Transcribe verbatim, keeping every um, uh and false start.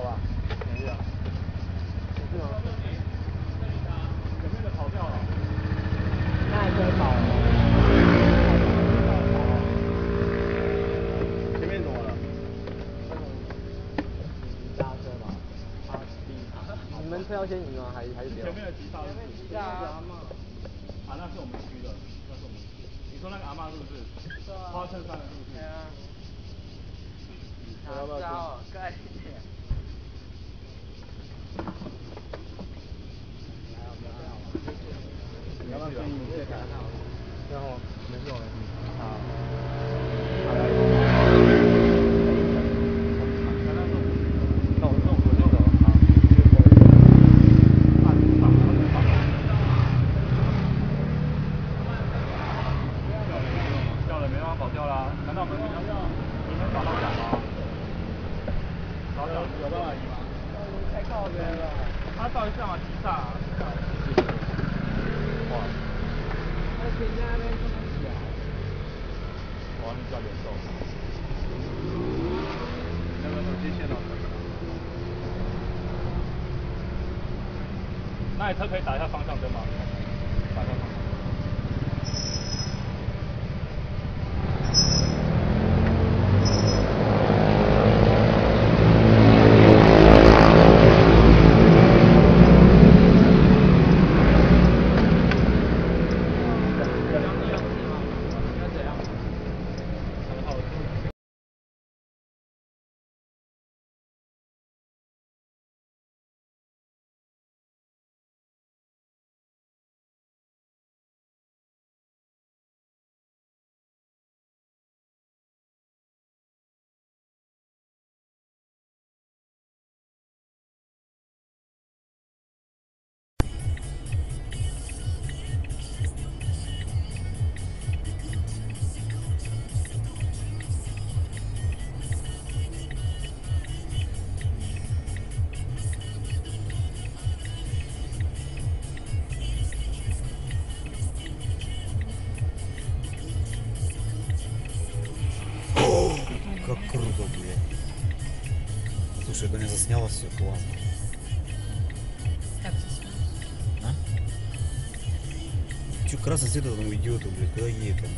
掉了，没了，没了，前面的跑掉了，那还在跑，前面怎么了？急刹车吧，他第一，你们车要先移吗？还还是前面的急刹车？前面急刹阿嬷，啊，那是我们区的，那是我们区。你说那个阿嬷是不是？是啊。花衬衫的是不是？对啊。 要不要啊，快一点！你要不要跟你这个？然后没事，没事。好。好嘞。那我那我那个啊，那你把那个放了。掉了，没办法跑掉啦。难道不能？你能找到奖吗？ 有办法移吗？太靠边了。他到底干嘛急刹啊？哇！他停在那边这么久。哇，你脚有受伤。那个手机线路。那你车可以打一下方向灯吗？打一下方向灯。 Как круто, блядь. Слушай, это не засняло все, классно. Как засняло? А? Че красный свет этому идиоту, блядь, куда едет он?